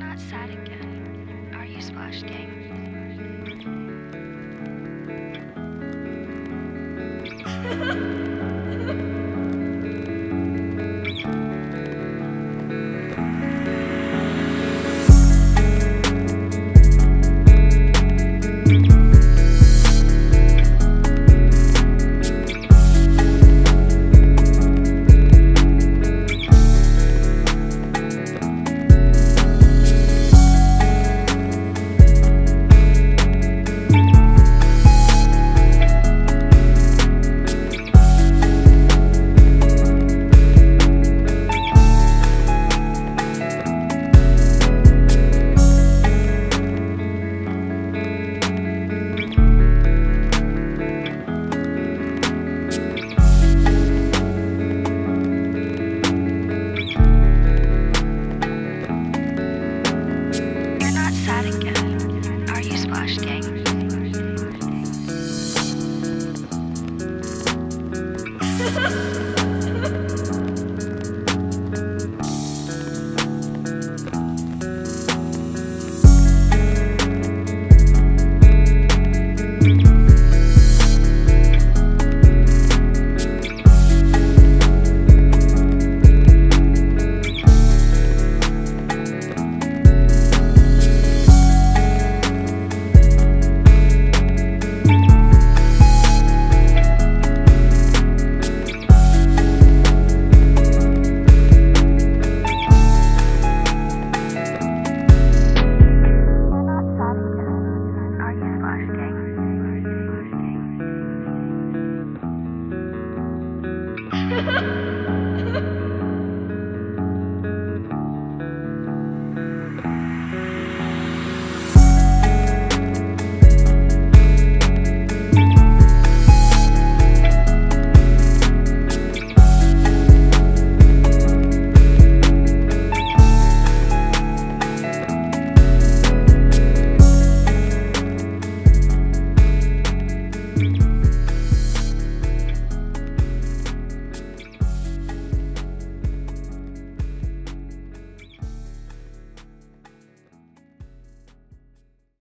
not sad again, are you, Splash Gang?